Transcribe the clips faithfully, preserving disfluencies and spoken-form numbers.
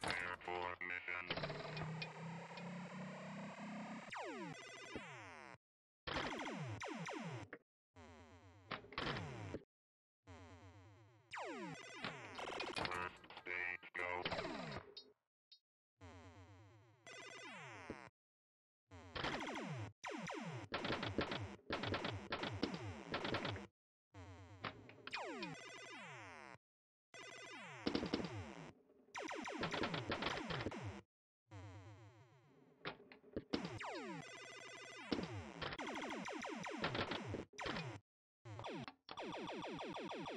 Prepare for mission. Prepare for mission. Prepare for mission.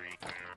Prepare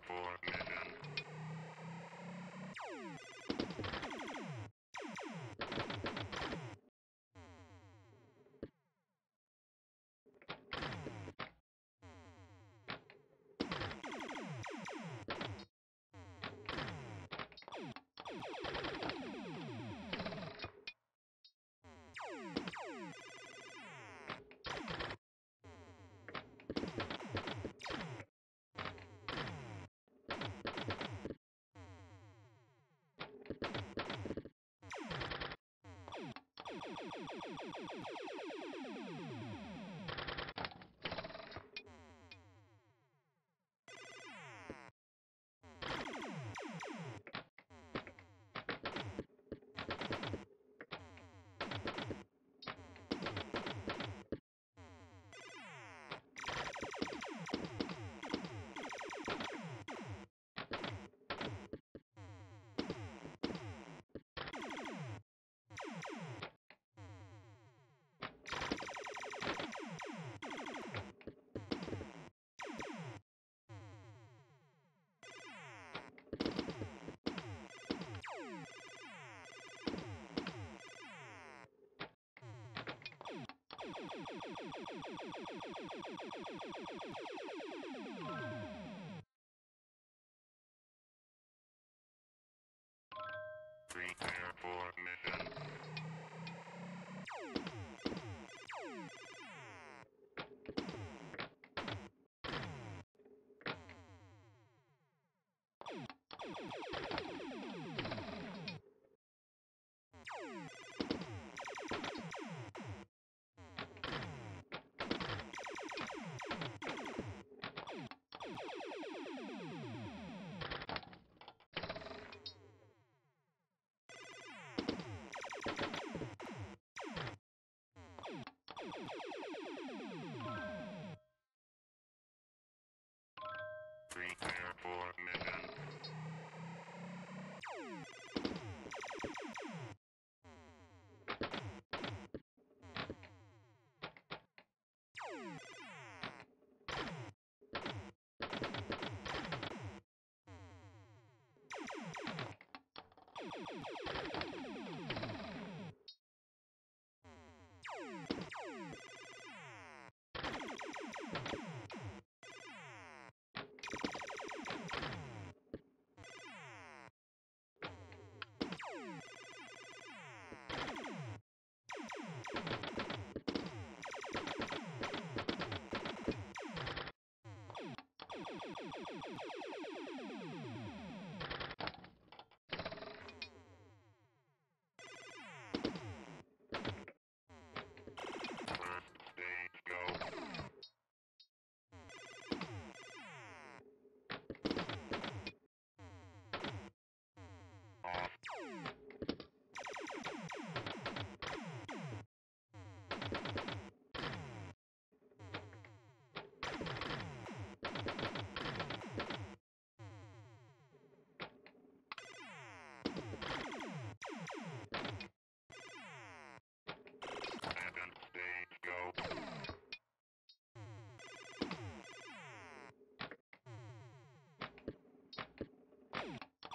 for mission. Prepare for mission. Prepare for mission.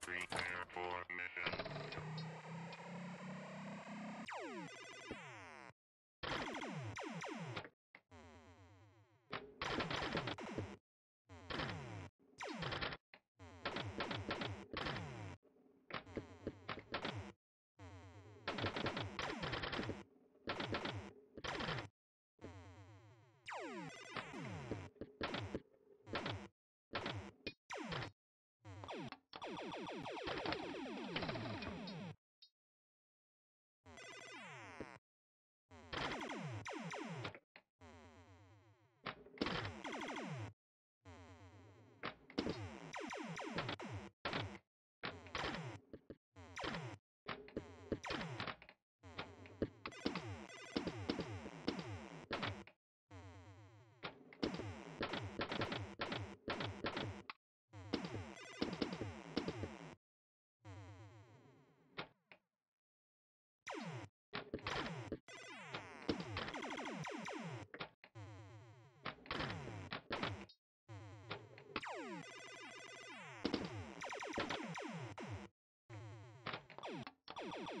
Prepare for mission.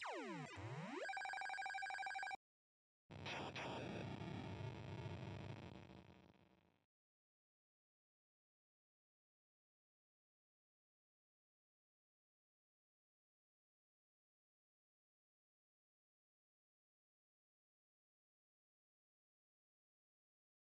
Thank you.